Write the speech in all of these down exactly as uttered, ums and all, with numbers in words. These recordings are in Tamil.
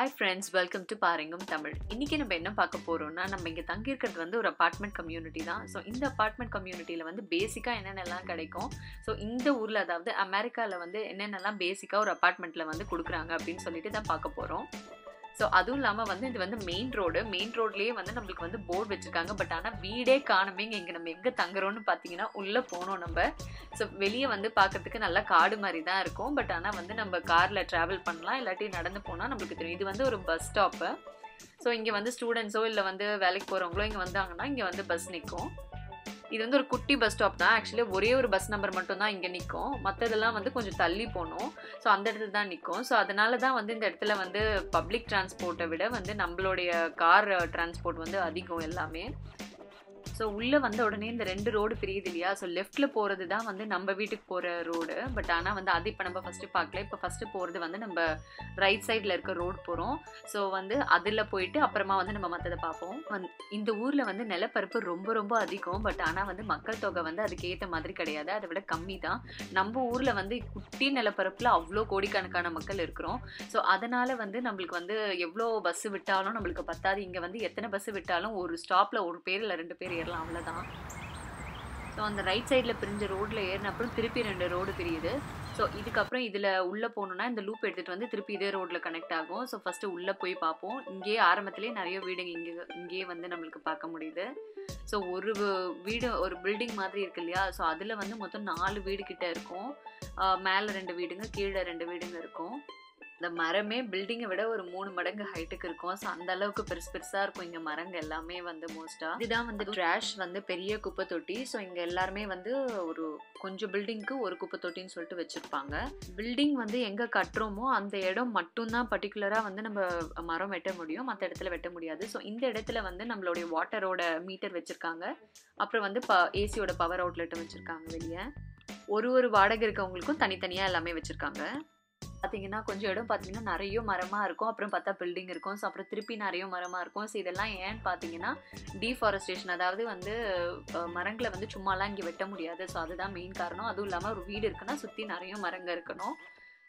Hi friends, welcome to Paar Engum Tamil. இன்னைக்கு நம்ம என்ன பார்க்க போறோம்னா நம்ம இங்க தங்கி இருக்கிறது வந்து ஒரு அபார்ட்மெண்ட் கம்யூனிட்டி தான். சோ இந்த அபார்ட்மெண்ட் கம்யூனிட்டில வந்து பேசிக்கா என்னென்னலாம் கிடைக்கும், சோ இந்த ஊர்ல அதாவது அமெரிக்கால வந்து என்னென்னலாம் பேசிக்கா ஒரு அபார்ட்மெண்ட்ல வந்து கொடுக்குறாங்க அப்படினு சொல்லிட்டு தான் பார்க்க போறோம். சோ அதுவும் இல்லாமல் வந்து இது வந்து மெயின் ரோடு மெயின் ரோட்லேயே வந்து நம்மளுக்கு வந்து போர்டு வச்சுருக்காங்க. பட் ஆனால் வீடே காணுமே. இங்கே நம்ம எங்கே தங்குறோன்னு பார்த்தீங்கன்னா உள்ளே போனோம் நம்ம. ஸோ வெளியே வந்து பார்க்குறதுக்கு நல்லா காடு மாதிரி தான் இருக்கும். பட் ஆனால் வந்து நம்ம காரில் ட்ராவல் பண்ணலாம், இல்லாட்டி நடந்து போனால் நம்மளுக்கு தெரியும். இது வந்து ஒரு பஸ் ஸ்டாப்பு. ஸோ இங்கே வந்து ஸ்டூடெண்ட்ஸோ இல்லை வந்து வேலைக்கு போகிறவங்களோ இங்கே வந்தாங்கன்னா இங்கே வந்து பஸ் நிற்கும். இது வந்து ஒரு குட்டி பஸ் ஸ்டாப் தான். ஆக்சுவலி ஒரே ஒரு பஸ் நம்பர் மட்டும் தான் இங்கே நிற்கும். மற்றதெல்லாம் வந்து கொஞ்சம் தள்ளி போகணும். ஸோ அந்த இடத்துல தான் நிற்கும். ஸோ அதனால தான் வந்து இந்த இடத்துல வந்து பப்ளிக் டிரான்ஸ்போர்ட்டை விட வந்து நம்மளுடைய கார் டிரான்ஸ்போர்ட் வந்து அதிகம் எல்லாமே. ஸோ உள்ளே வந்த உடனே இந்த ரெண்டு ரோடு பிரியுது இல்லையா? ஸோ லெஃப்ட்டில் போகிறது தான் வந்து நம்ம வீட்டுக்கு போகிற ரோடு. பட் ஆனால் வந்து அது இப்போ நம்ம ஃபஸ்ட்டு பார்க்கல. இப்போ ஃபஸ்ட்டு போகிறது வந்து நம்ம ரைட் சைடில் இருக்க ரோடு போகிறோம். ஸோ வந்து அதில் போயிட்டு அப்புறமா வந்து நம்ம மற்றதை பார்ப்போம். வந்து இந்த ஊரில் வந்து நிலப்பரப்பு ரொம்ப ரொம்ப அதிகம். பட் ஆனால் வந்து மக்கள் தொகை வந்து அதுக்கேற்ற மாதிரி கிடையாது, அதை விட கம்மி தான். நம்ம ஊரில் வந்து குட்டி நிலப்பரப்பில் அவ்வளோ கோடிக்கணக்கான மக்கள் இருக்கிறோம். ஸோ அதனால் வந்து நம்மளுக்கு வந்து எவ்வளோ பஸ்ஸு விட்டாலும் நம்மளுக்கு பத்தாது. இங்கே வந்து எத்தனை பஸ்ஸு விட்டாலும் ஒரு ஸ்டாப்பில் ஒரு பேர் இல்லை ரெண்டு பேர் ஏறலாம், அவ்வளோதான். ஸோ அந்த ரைட் சைடில் பிரிஞ்ச ரோடில் ஏறின அப்புறம் திருப்பி ரெண்டு ரோடு பிரியுது. ஸோ இதுக்கப்புறம் இதில் உள்ளே போகணுன்னா இந்த லூப் எடுத்துகிட்டு வந்து திருப்பி இதே ரோடில் கனெக்ட் ஆகும். ஸோ ஃபஸ்ட்டு உள்ளே போய் பார்ப்போம். இங்கேயே ஆரம்பத்துலேயே நிறைய வீடுங்க இங்கே இங்கேயே வந்து நம்மளுக்கு பார்க்க முடியுது. ஸோ ஒரு வீடு ஒரு பில்டிங் மாதிரி இருக்கு இல்லையா? ஸோ அதில் வந்து மொத்தம் நாலு வீடு கிட்ட இருக்கும். மேலே ரெண்டு வீடுங்க, கீழே ரெண்டு வீடுங்க இருக்கும். இந்த மரமே பில்டிங்கை விட ஒரு மூணு மடங்கு ஹைட்டுக்கு இருக்கும். ஸோ அந்த அளவுக்கு பெருசு பெருசாக இருக்கும் இங்கே மரங்கள் எல்லாமே வந்து மோஸ்ட்டாக. இதுதான் வந்து ட்ராஷ் வந்து பெரிய குப்பை தொட்டி. ஸோ இங்கே எல்லாருமே வந்து ஒரு கொஞ்சம் பில்டிங்க்கு ஒரு குப்பை தொட்டின்னு சொல்லிட்டு வச்சுருப்பாங்க. பில்டிங் வந்து எங்கே கட்டுறோமோ அந்த இடம் மட்டும்தான் பர்டிகுலராக வந்து நம்ம மரம் வெட்ட முடியும், மற்ற இடத்துல வெட்ட முடியாது. ஸோ இந்த இடத்துல வந்து நம்மளுடைய வாட்டரோட மீட்டர் வச்சுருக்காங்க. அப்புறம் வந்து ப ஏசியோட பவர் அவுட்லெட்டும் வச்சுருக்காங்க வெளியே. ஒரு ஒரு வாடகை இருக்கவங்களுக்கும் தனித்தனியாக எல்லாமே வச்சுருக்காங்க. பார்த்தீங்கன்னா கொஞ்சம் இடம் பார்த்தீங்கன்னா நிறைய மரமாக இருக்கும். அப்புறம் பார்த்தா பில்டிங் இருக்கும். ஸோ அப்புறம் திருப்பி நிறைய மரமாக இருக்கும். ஸோ இதெல்லாம் ஏன்னு பார்த்தீங்கன்னா டீஃபாரஸ்டேஷன், அதாவது வந்து மரங்களை வந்து சும்மாலாம் இங்கே வெட்ட முடியாது. ஸோ அதுதான் மெயின் காரணம். அதுவும் இல்லாமல் ஒரு வீடு இருக்குன்னா சுற்றி நிறைய மரங்கள் இருக்கணும்.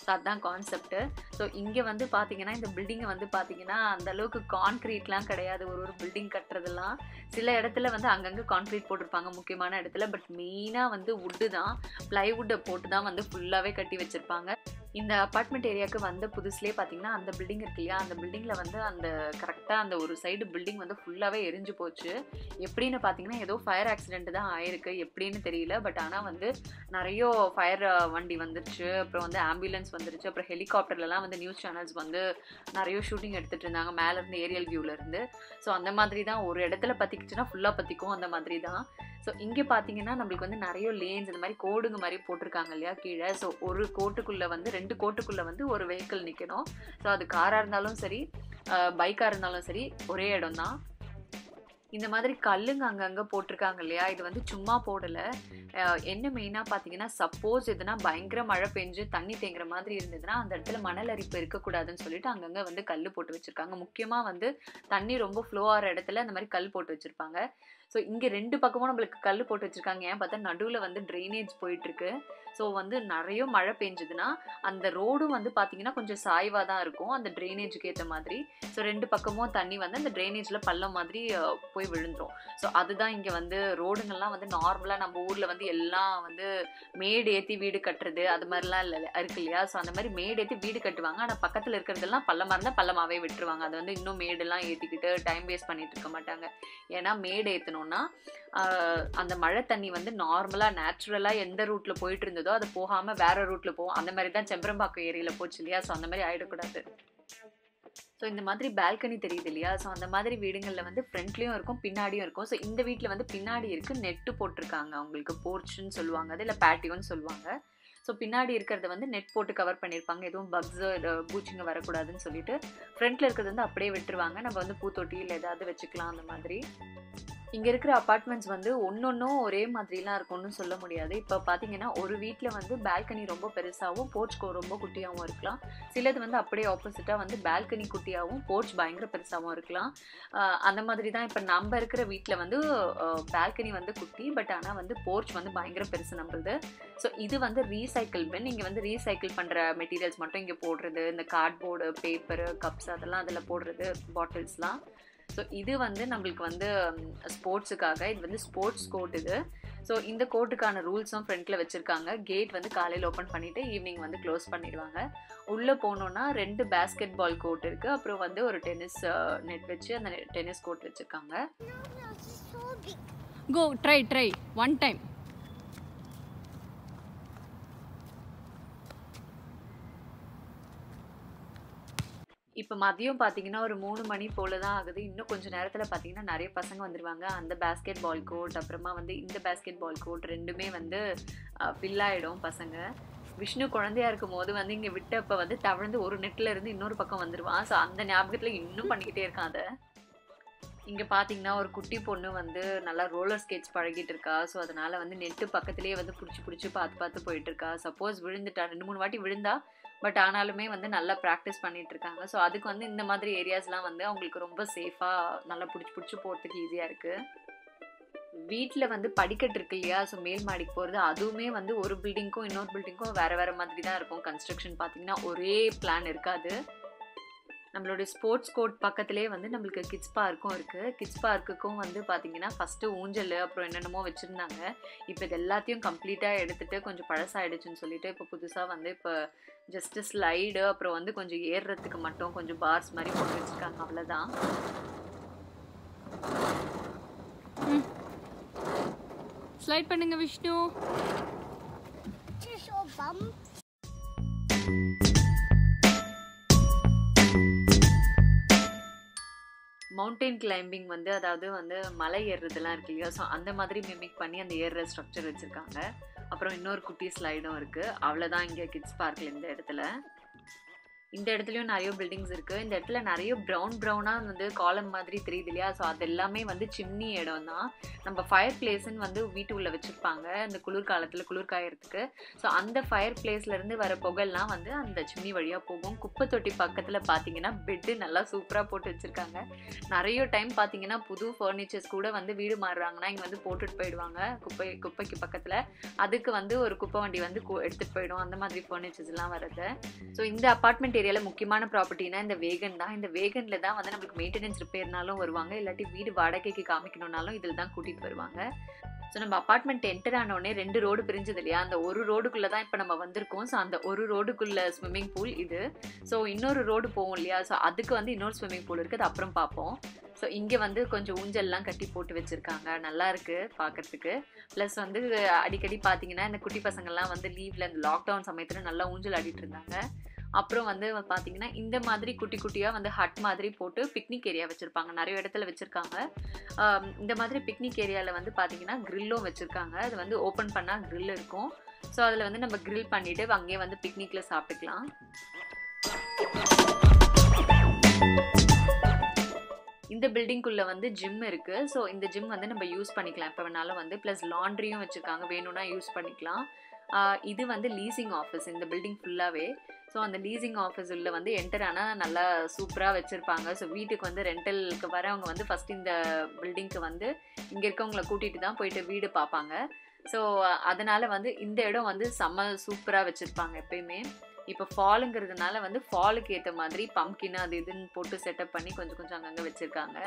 ஸோ அதுதான் கான்செப்ட்டு. ஸோ இங்கே வந்து பார்த்தீங்கன்னா இந்த பில்டிங்கை வந்து பார்த்தீங்கன்னா அந்தளவுக்கு கான்க்ரீட்லாம் கிடையாது. ஒரு ஒரு பில்டிங் கட்டுறதுலாம் சில இடத்துல வந்து அங்கங்கே கான்க்ரீட் போட்டிருப்பாங்க முக்கியமான இடத்துல. பட் மெயினாக வந்து வுட்டு தான், பிளைவுட்டை போட்டு தான் வந்து ஃபுல்லாகவே கட்டி வச்சுருப்பாங்க. இந்த அப்பார்ட்மெண்ட் ஏரியாவுக்கு வந்த புதுசுலேயே பார்த்தீங்கன்னா அந்த பில்டிங் இருக்கு இல்லையா, அந்த பில்டிங்கில் வந்து அந்த கரெக்டாக அந்த ஒரு சைடு பில்டிங் வந்து ஃபுல்லாகவே எரிஞ்சு போச்சு. எப்படின்னு பார்த்தீங்கன்னா ஏதோ ஃபயர் ஆக்சிடென்ட் தான் ஆயிருக்கு, எப்படின்னு தெரியல. பட் ஆனால் வந்து நிறைய ஃபயர் வண்டி வந்துருச்சு, அப்புறம் வந்து ஆம்புலன்ஸ் வந்துருச்சு, அப்புறம் ஹெலிகாப்டர்லாம் வந்து நியூஸ் சேனல்ஸ் வந்து நிறைய ஷூட்டிங் எடுத்துகிட்டு இருந்தாங்க மேலேருந்து ஏரியல் வியூவிலேருந்து. ஸோ அந்த மாதிரி தான் ஒரு இடத்துல பற்றிக்கிச்சுன்னா ஃபுல்லாக பற்றிக்கும் அந்த மாதிரி தான். ஸோ இங்கே பார்த்தீங்கன்னா நம்மளுக்கு வந்து நிறைய லேன்ஸ் இந்த மாதிரி கோடுங்க மாதிரி போட்டிருக்காங்க இல்லையா கீழே. ஸோ ஒரு கோட்டுக்குள்ளே வந்து ரெண்டு கோட்டுக்குள்ளே வந்து ஒரு வெஹிக்கிள் நிற்கணும். ஸோ அது காராக இருந்தாலும் சரி பைக்காக இருந்தாலும் சரி ஒரே இடம் தான். இந்த மாதிரி கல்லுங்க அங்கங்கே போட்டிருக்காங்க இல்லையா, இது வந்து சும்மா போடலை. என்ன மெயினாக பார்த்தீங்கன்னா சப்போஸ் எதுனா பயங்கர மழை பெஞ்சு தண்ணி தேங்குற மாதிரி இருந்ததுன்னா அந்த இடத்துல மணல் அரிப்பு இருக்கக்கூடாதுன்னு சொல்லிட்டு அங்கங்கே வந்து கல் போட்டு வச்சுருக்காங்க. முக்கியமாக வந்து தண்ணி ரொம்ப ஃப்ளோ ஆகிற இடத்துல அந்த மாதிரி கல் போட்டு வச்சுருப்பாங்க. ஸோ இங்கே ரெண்டு பக்கமும் நம்மளுக்கு கல் போட்டு வச்சுருக்காங்க. ஏன் பார்த்தா நடுவில் வந்து ட்ரைனேஜ் போயிட்டுருக்கு. ஸோ வந்து நிறைய மழை பெஞ்சதுன்னா அந்த ரோடும் வந்து பார்த்திங்கன்னா கொஞ்சம் சாய்வாக தான் இருக்கும் அந்த ட்ரைனேஜுக்கு ஏற்ற மாதிரி. ஸோ ரெண்டு பக்கமும் தண்ணி வந்து அந்த ட்ரைனேஜில் பள்ளம் மாதிரி போய் விழுந்துடும். ஸோ அதுதான் இங்கே வந்து ரோடுங்கள்லாம் வந்து நார்மலாக நம்ம ஊரில் வந்து எல்லாம் வந்து மேடு ஏற்றி வீடு கட்டுறது அது மாதிரிலாம் இல்லை இருக்கு இல்லையா. ஸோ அந்த மாதிரி மேடு ஏற்றி வீடு கட்டுவாங்க. ஆனால் பக்கத்தில் இருக்கிறதெல்லாம் பள்ளமாக இருந்தால் பள்ளமாகவே விட்டுருவாங்க. அது வந்து இன்னும் மேடெல்லாம் ஏற்றிக்கிட்டு டைம் வேஸ்ட் பண்ணிகிட்டு இருக்க மாட்டாங்க. ஏன்னா மேடு ஏற்றணும் அந்த மழை தண்ணி வந்து நார்மலா நேச்சுரலா எந்த ரூட்ல போயிட்டு இருந்ததோ அது போகாம வேற ரூட்ல போவோம். அந்த மாதிரி தான் செம்பரம்பாக்கம் ஏரியில போச்சு இல்லையா. சோ அந்த மாதிரி ஆயிடக்கூடாது. ஸோ இந்த மாதிரி பால்கனி தெரியுது இல்லையா, ஸோ அந்த மாதிரி வீடுங்களில் வந்து ஃப்ரண்ட்லேயும் இருக்கும் பின்னாடியும் இருக்கும். ஸோ இந்த வீட்டில் வந்து பின்னாடி இருக்குது நெட்டு போட்டிருக்காங்க. அவங்களுக்கு போர்ச்சுன்னு சொல்லுவாங்க, அது இல்லை பேட்டியோன்னு சொல்லுவாங்க. ஸோ பின்னாடி இருக்கிறத வந்து நெட் போட்டு கவர் பண்ணியிருப்பாங்க, எதுவும் பக்ஸோ பூச்சிங்க வரக்கூடாதுன்னு சொல்லிட்டு. ஃப்ரண்ட்டில் இருக்கிறது வந்து அப்படியே விட்டுருவாங்க. நம்ம வந்து பூத்தொட்டி இல்லை ஏதாவது வச்சுக்கலாம் அந்த மாதிரி. இங்க இருக்கிற அபார்ட்மெண்ட்ஸ் வந்து ஒன்னொன்னும் ஒரே மாதிரிலாம் இருக்கும்னு சொல்ல முடியாது. இப்போ பாத்தீங்கன்னா ஒரு வீட்ல வந்து பால்கனி ரொம்ப பெருசாவும் போர்ச் ரொம்ப குட்டியாவும் இருக்கலாம். சிலது வந்து அப்படியே ஆப்போசிட்டா வந்து பால்கனி குட்டியாவும் போர்ச் பயங்கர பெருசாவும் இருக்கலாம். அந்த மாதிரி தான் இப்போ நம்ம இருக்கிற வீட்ல வந்து பால்கனி வந்து குட்டி, பட் ஆனா வந்து போர்ச் வந்து பயங்கர பெருசு நம்மளுது. ஸோ இது வந்து ரீசைக்கிள் பின். இங்க வந்து ரீசைக்கிள் பண்ற மெட்டீரியல்ஸ் மட்டும் இங்க போடுறது, இந்த கார்ட்போர்டு, பேப்பர், கப்ஸ் அதெல்லாம் அதில் போடுறது, பாட்டில்ஸ்லாம். ஸோ இது வந்து நம்மளுக்கு வந்து ஸ்போர்ட்ஸுக்காக, இது வந்து ஸ்போர்ட்ஸ் கோர்ட் இது. ஸோ இந்த கோர்ட்டுக்கான ரூல்ஸும் ஃப்ரண்ட்டில் வச்சுருக்காங்க. கேட் வந்து காலையில் ஓப்பன் பண்ணிவிட்டு ஈவினிங் வந்து க்ளோஸ் பண்ணிடுவாங்க. உள்ளே போனோன்னா ரெண்டு பேஸ்கெட் பால் கோர்ட் இருக்குது, அப்புறம் வந்து ஒரு டென்னிஸ் நெட் வச்சு அந்த டென்னிஸ் கோர்ட் வச்சுருக்காங்க. Go try try one time. இப்போ மதியம் பார்த்தீங்கன்னா ஒரு மூணு மணி போல தான் ஆகுது. இன்னும் கொஞ்சம் நேரத்தில் பார்த்தீங்கன்னா நிறைய பசங்க வந்துடுவாங்க. அந்த பேஸ்கெட் பால் கோர்ட் அப்புறமா வந்து இந்த பேஸ்கெட் பால் கோர்ட் ரெண்டுமே வந்து ஃபில் ஆகிடும் பசங்க. விஷ்ணு குழந்தையா இருக்கும் போது வந்து இங்கே விட்டப்போ வந்து தவழ்ந்து ஒரு நெட்டில் இருந்து இன்னொரு பக்கம் வந்துடுவான். ஸோ அந்த ஞாபகத்தில் இன்னும் பண்ணிக்கிட்டே இருக்கான் அதை. இங்கே பார்த்தீங்கன்னா ஒரு குட்டி பொண்ணு வந்து நல்லா ரோலர் ஸ்கேட்ஸ் பழகிட்டு இருக்கா. ஸோ அதனால் வந்து நெட்டு பக்கத்துலேயே வந்து பிடிச்சி பிடிச்சி பார்த்து பார்த்து போயிட்டுருக்கா. சப்போஸ் விழுந்துட்டா, ரெண்டு மூணு வாட்டி விழுந்தா, பட் ஆனாலுமே வந்து நல்லா ப்ராக்டிஸ் பண்ணிகிட்ருக்காங்க. ஸோ அதுக்கு வந்து இந்த மாதிரி ஏரியாஸ்லாம் வந்து அவங்களுக்கு ரொம்ப சேஃபாக நல்லா பிடிச்சி பிடிச்சி போகிறதுக்கு ஈஸியாக இருக்குது. வீட்டில் வந்து படிக்கட்டு இருக்கு இல்லையா, ஸோ மேல் மாடிக்கு போகிறது. அதுவுமே வந்து ஒரு பில்டிங்க்கும் இன்னொரு பில்டிங்க்கும் வேறு வேறு மாதிரி தான் இருக்கும். கன்ஸ்ட்ரக்ஷன் பார்த்திங்கன்னா ஒரே பிளான் இருக்காது. நம்மளுடைய ஸ்போர்ட்ஸ் கோர்ட் பக்கத்துலேயே வந்து நம்மளுக்கு கிட்ஸ் பார்க்கும் இருக்குது. கிட்ஸ் பார்க்குக்கும் வந்து பார்த்திங்கன்னா ஃபஸ்ட்டு ஊஞ்சல் அப்புறம் என்னென்னமோ வச்சுருந்தாங்க. இப்போ இது எல்லாத்தையும் கம்ப்ளீட்டாக எடுத்துகிட்டு கொஞ்சம் பழசாகிடுச்சுன்னு சொல்லிவிட்டு இப்போ புதுசாக வந்து இப்போ ஜஸ்ட்டு ஸ்லைடு அப்புறம் வந்து கொஞ்சம் ஏறுறதுக்கு மட்டும் கொஞ்சம் பார்ஸ் மாதிரி போட்டு வச்சுருக்காங்க, அவ்வளோதான். ஸ்லைட் பண்ணுங்க விஷ்ணு. மவுண்டைன் கிளைம்பிங் வந்து அதாவது வந்து மலை ஏறுறதுலாம் இருக்கு இல்லையா, ஸோ அந்த மாதிரி மிமிக் பண்ணி அந்த ஏறுற ஸ்ட்ரக்சர் வச்சுருக்காங்க. அப்புறம் இன்னொரு குட்டி ஸ்லைடும் இருக்குது, அவ்வளோதான் இங்கே கிட்ஸ் பார்க்கில். இந்த இடத்துல இந்த இடத்துலையும் நிறைய பில்டிங்ஸ் இருக்குது. இந்த இடத்துல நிறைய ப்ரௌன் ப்ரௌனாக வந்து காலம் மாதிரி தெரியுது இல்லையா, ஸோ அது எல்லாமே வந்து சிம்னி இடம் தான். நம்ம ஃபயர் பிளேஸ்ன்னு வந்து வீட்டு உள்ளே வச்சுருப்பாங்க இந்த குளிர்காலத்தில் குளிர் காயறதுக்கு. ஸோ அந்த ஃபயர் பிளேஸ்லேருந்து வர புகழ்லாம் வந்து அந்த சிம்னி வழியாக போகும். குப்பை தொட்டி பக்கத்தில் பார்த்தீங்கன்னா பெட்டு நல்லா சூப்பராக போட்டு வச்சுருக்காங்க. நிறைய டைம் பார்த்தீங்கன்னா புது ஃபர்னிச்சர்ஸ் கூட வந்து வீடு மாறுறாங்கன்னா இங்கே வந்து போட்டுட்டு போயிடுவாங்க குப்பை குப்பைக்கு பக்கத்தில். அதுக்கு வந்து ஒரு குப்பை வண்டி வந்து எடுத்துகிட்டு போயிடும் அந்த மாதிரி ஃபர்னிச்சர்ஸ்லாம் வருது. ஸோ இந்த அப்பார்ட்மெண்ட் ஏரியாவில் முக்கியமான ப்ராப்பர்ட்டினா இந்த வேகன் தான். இந்த வேகனில் தான் வந்து நம்மளுக்கு மெயின்டெனன்ஸ் ரிப்பேர்னாலும் வருவாங்க, இல்லாட்டி வீடு வாடகைக்கு காமிக்கணும்னாலும் இதில் தான் கூட்டிகிட்டு வருவாங்க. ஸோ நம்ம அப்பார்ட்மெண்ட் என்டர் ஆனோடனே ரெண்டு ரோடு பிரிஞ்சது இல்லையா, அந்த ஒரு ரோடுக்குள்ளே தான் இப்போ நம்ம வந்திருக்கோம். ஸோ அந்த ஒரு ரோடுக்குள்ளே ஸ்விம்மிங் பூல் இது. ஸோ இன்னொரு ரோடு போகும் இல்லையா, ஸோ அதுக்கு வந்து இன்னொரு ஸ்விம்மிங் பூல் இருக்குது, அது அப்புறம் பார்ப்போம். ஸோ இங்கே வந்து கொஞ்சம் ஊஞ்சல்லாம் கட்டி போட்டு வச்சுருக்காங்க, நல்லா இருக்குது பார்க்குறதுக்கு. ப்ளஸ் வந்து அடிக்கடி பார்த்தீங்கன்னா இந்த குட்டி பசங்கள்லாம் வந்து லீவில் இந்த லாக்டவுன் சமயத்தில் நல்லா ஊஞ்சல் ஆடிட்டு இருந்தாங்க. அப்புறம் வந்து பார்த்தீங்கன்னா இந்த மாதிரி குட்டி குட்டியாக வந்து ஹட் மாதிரி போட்டு பிக்னிக் ஏரியா வச்சுருப்பாங்க, நிறைய இடத்துல வச்சுருக்காங்க. இந்த மாதிரி பிக்னிக் ஏரியாவில் வந்து பார்த்தீங்கன்னா கிரில்லும் வச்சுருக்காங்க. அது வந்து ஓப்பன் பண்ணால் கிரில் இருக்கும். ஸோ அதில் வந்து நம்ம கிரில் பண்ணிவிட்டு அங்கேயே வந்து பிக்னிக்கில் சாப்பிட்டுக்கலாம். இந்த பில்டிங்குள்ளே வந்து ஜிம் இருக்குது. ஸோ இந்த ஜிம் வந்து நம்ம யூஸ் பண்ணிக்கலாம் எப்போ வேணாலும் வந்து. ப்ளஸ் லாண்ட்ரியும் வச்சுருக்காங்க, வேணும்னா யூஸ் பண்ணிக்கலாம். இது வந்து லீசிங் ஆஃபீஸ் இந்த பில்டிங் ஃபுல்லாகவே. ஸோ அந்த லீசிங் ஆஃபீஸ் உள்ள வந்து என்டர் ஆனால் நல்லா சூப்பராக வச்சுருப்பாங்க. ஸோ வீட்டுக்கு வந்து ரெண்டலுக்கு வரவங்க வந்து ஃபஸ்ட்டு இந்த பில்டிங்க்கு வந்து இங்கே இருக்கவங்களை கூட்டிகிட்டு தான் போயிட்டு வீடு பார்ப்பாங்க. ஸோ அதனால் வந்து இந்த இடம் வந்து செம்ம சூப்பராக வச்சுருப்பாங்க எப்பயுமே. இப்போ ஃபாலுங்கிறதுனால வந்து ஃபாலுக்கு ஏற்ற மாதிரி பம்கின் அது இதுன்னு போட்டு செட்டப் பண்ணி கொஞ்சம் கொஞ்சம் அங்கங்கே வச்சுருக்காங்க.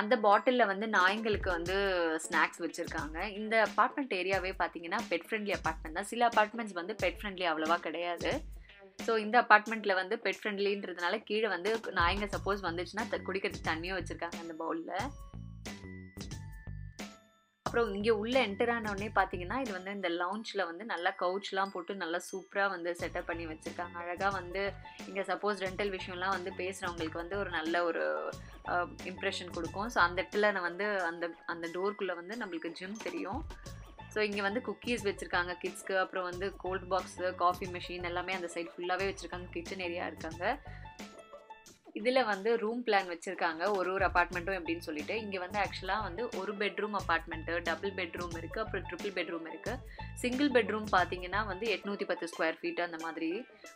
அந்த பாட்டிலில் வந்து நாய்களுக்கு வந்து ஸ்நாக்ஸ் வச்சுருக்காங்க. இந்த அப்பார்ட்மெண்ட் ஏரியாவே பார்த்தீங்கன்னா பெட் ஃப்ரெண்ட்லி அப்பார்ட்மெண்ட் தான். சில அப்பார்ட்மெண்ட்ஸ் வந்து பெட் ஃப்ரெண்ட்லி அவ்வளோவா கிடையாது. ஸோ இந்த அப்பார்ட்மெண்ட்டில் வந்து பெட் ஃப்ரெண்ட்லின்றதுனால கீழே வந்து நாய்ங்க சப்போஸ் வந்துச்சுன்னா குடிக்கிறதுக்கு தண்ணியும் வச்சுருக்காங்க அந்த பவுலில். அப்புறம் இங்கே உள்ளே என்டர் ஆனோடனே பார்த்தீங்கன்னா இது வந்து இந்த லவுஞ்சில் வந்து நல்லா கவுச்லாம் போட்டு நல்லா சூப்பராக வந்து செட்டப் பண்ணி வச்சுருக்காங்க. அழகாக வந்து இங்கே சப்போஸ் ரெண்டல் விஷயம்லாம் வந்து பேசுகிறவங்களுக்கு வந்து ஒரு நல்ல ஒரு இம்ப்ரெஷன் கொடுக்கும். ஸோ அந்த இடத்துல நான் வந்து அந்த அந்த டோருக்குள்ளே வந்து நம்மளுக்கு ஜிம் தெரியும். ஸோ இங்கே வந்து குக்கீஸ் வச்சுருக்காங்க கிட்ஸ்க்கு, அப்புறம் வந்து கோல்ட் பாக்ஸு, காஃபி மிஷின் எல்லாமே அந்த சைடு ஃபுல்லாகவே வச்சுருக்காங்க. கிச்சன் ஏரியா இருக்காங்க. இதுல வந்து ரூம் பிளான் வச்சிருக்காங்க ஒரு ஒரு அபார்ட்மெண்ட்டும் அப்படினு சொல்லிட்டு இங்க வந்து एक्चुअली வந்து ஒரு பெட்ரூம் அபார்ட்மெண்ட் டபுள் பெட்ரூம் இருக்கு அப்புறம் ட்ரிபிள் பெட்ரூம் இருக்கு சிங்கிள் பெட்ரூம் பாத்தீங்கன்னா வந்து எட்நூற்று பத்து ஸ்கொயர் ஃபீட் அந்த மாதிரி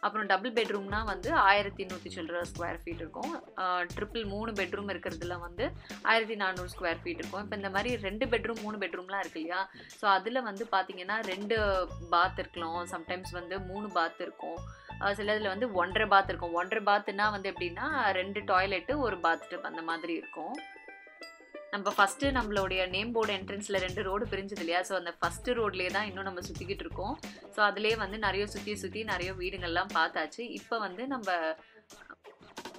அப்புறம் டபுள் பெட்ரூம்னா வந்து ஆயிரத்து நூறு சில்ற ஸ்கொயர் ஃபீட் இருக்கும் ட்ரிபிள் மூணு பெட்ரூம் இருக்குறதுல வந்து ஆயிரத்து நானூறு ஸ்கொயர் ஃபீட் இருக்கும் இப்போ இந்த மாதிரி ரெண்டு பெட்ரூம் மூணு பெட்ரூம்லாம் இருக்குலையா சோ அதுல வந்து பாத்தீங்கன்னா ரெண்டு பாத் இருக்கலாம் சம்டைம்ஸ் வந்து மூணு பாத் இருக்கும் சிலதுல வந்து ஒன்றரை பாத் இருக்கும் ஒன்றரை பாத்னா வந்து எப்படின்னா ரெண்டு டாய்லெட் ஒரு பாத் டப் அந்த மாதிரி இருக்கும் நம்ம ஃபர்ஸ்ட் நம்மளுடைய நேம் போர்டு என்ட்ரன்ஸ்ல ரெண்டு ரோட் பிரிஞ்சது இல்லையா சோ அந்த ஃபர்ஸ்ட் ரோட்லயே தான் இன்னும் நம்ம சுத்திக்கிட்டு இருக்கோம் சோ அதுலயே வந்து நிறைய சுத்தி சுத்தி நிறைய வீடுங்கள்லாம் பார்த்தாச்சு இப்போ வந்து நம்ம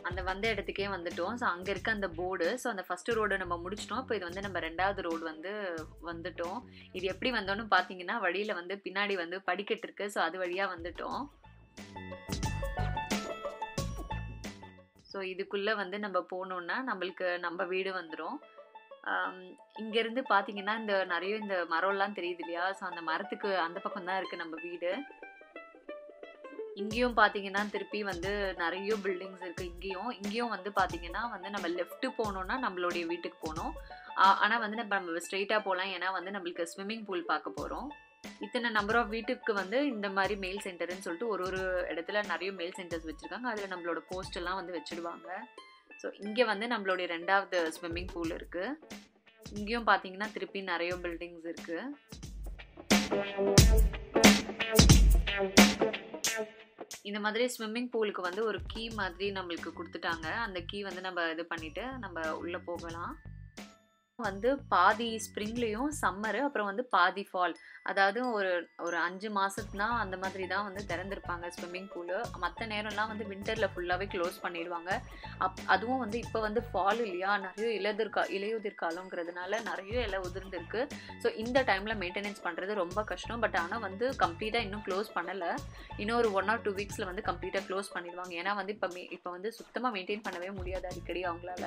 அந்த வந்த இடத்துக்கே வந்துட்டோம் சோ அங்க இருக்க அந்த போர்டு சோ அந்த ஃபர்ஸ்ட் ரோட் நம்ம முடிச்சிட்டோம் இப்போ இது வந்து நம்ம இரண்டாவது ரோட் வந்து வந்துட்டோம் இது எப்படி வந்தோம்னு பாத்தீங்கன்னா வழியில வந்து பின்னாடி வந்து படிக்கட்டு இருக்கு சோ அது வழியா வந்துட்டோம் சோ இதுக்குள்ள வந்து நம்ம போணும்னா நமக்கு நம்ம வீடு வந்துரும் இங்க இருந்து பாத்தீங்கன்னா இந்த நிறைய இந்த மரம்லாம் தெரியுது இல்லையா சோ அந்த மரத்துக்கு அந்த பக்கம் தான் இருக்கு நம்ம வீடு இங்கேயும் பாத்தீங்கன்னா திருப்பி வந்து நிறைய பில்டிங்ஸ் இருக்கு இங்கேயும் இங்கேயும் வந்து பாத்தீங்கன்னா வந்து நம்ம லெஃப்ட் போனோம்னா நம்மளுடைய வீட்டுக்கு போனோம் ஆனா வந்து நம்ம ஸ்ட்ரைட்டா போலாம் ஏன்னா வந்து நம்மளுக்கு ஸ்விம்மிங் பூல் பார்க்க போறோம் இத்தனை நம்பர் ஆஃப் வீட்டுக்கு வந்து இந்த மாதிரி மெயில் சென்டர்னு சொல்லிட்டு ஒரு ஒரு இடத்துல நிறைய மெயில் சென்டர்ஸ் வச்சிருக்காங்க அதில் நம்மளோட போஸ்ட் எல்லாம் வந்து வச்சுடுவாங்க ஸோ இங்கே வந்து நம்மளுடைய ரெண்டாவது ஸ்விம்மிங் பூல் இருக்கு இங்கேயும் பார்த்தீங்கன்னா திருப்பி நிறைய பில்டிங்ஸ் இருக்கு இந்த மாதிரி ஸ்விம்மிங் பூலுக்கு வந்து ஒரு கீ மாதிரி நம்மளுக்கு கொடுத்துட்டாங்க அந்த கீ வந்து நம்ம இது பண்ணிட்டு நம்ம உள்ள போகலாம் வந்து பாதி ஸ்ப்ரிங்லயும் சம்மர் அப்புறம் வந்து பாதி ஃபால் அதாவது ஒரு ஒரு அஞ்சு மாசத்துனா அந்த மாதிரி தான் வந்து திறந்திருப்பாங்க ஸ்விம்மிங் பூலு மற்ற நேரம்லாம் வந்து விண்டர்ல ஃபுல்லாகவே க்ளோஸ் பண்ணிடுவாங்க அப் அதுவும் வந்து இப்போ வந்து ஃபால் இல்லையா நிறைய இலையுதிர்கா இலையுதிர் காலங்கிறதுனால நிறைய இலை உதிர்ந்துருக்கு ஸோ இந்த டைமில் மெயின்டெனன்ஸ் பண்ணுறது ரொம்ப கஷ்டம் பட் ஆனால் வந்து கம்ப்ளீட்டாக இன்னும் க்ளோஸ் பண்ணலை இன்னும் ஒரு ஒன் ஆர் டூ வீக்ஸில் வந்து கம்ப்ளீட்டாக க்ளோஸ் பண்ணிடுவாங்க ஏன்னா வந்து இப்போ மே இப்போ வந்து சுத்தமாக மெயின்டைன் பண்ணவே முடியாது அடிக்கடி அவங்களால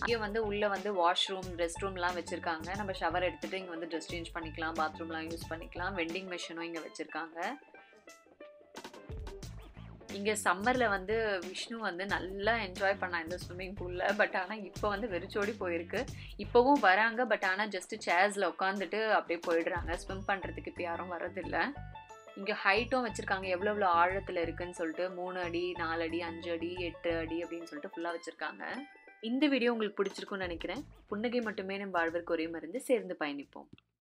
இங்கே வந்து உள்ளே வந்து வாஷ்ரூம் ரெஸ்ட் ரூம் எல்லாம் வச்சிருக்காங்க நம்ம ஷவர் எடுத்துட்டு இங்க வந்து ட்ரெஸ் சேஞ்ச் பண்ணிக்கலாம் பாத்ரூம்லாம் யூஸ் பண்ணிக்கலாம் வெண்டிங் மெஷினும் இங்க வச்சிருக்காங்க இங்க சம்மர்ல வந்து விஷ்ணு வந்து நல்லா என்ஜாய் பண்ணா இந்த ஸ்விம்மிங் பூல்ல பட் ஆனா இப்போ வந்து வெறிச்சோடி போயிருக்கு இப்பவும் வராங்க பட் ஆனா ஜஸ்ட் சேர்ஸ்ல உட்காந்துட்டு அப்படியே போயிடுறாங்க ஸ்விம் பண்றதுக்கு இப்போ யாரும் வரதில்லை இங்கே ஹைட்டும் வச்சுருக்காங்க எவ்வளோ எவ்வளோ ஆழத்தில் இருக்குன்னு சொல்லிட்டு மூணு அடி நாலு அடி அஞ்சு அடி எட்டு அடி அப்படின்னு சொல்லிட்டு ஃபுல்லாக வச்சுருக்காங்க இந்த வீடியோ உங்களுக்கு பிடிச்சிருக்கும்னு நினைக்கிறேன் புன்னகை மட்டுமே நம்ம வாழ்வருக்கு ஒரே மருந்து சேர்ந்து பயணிப்போம்.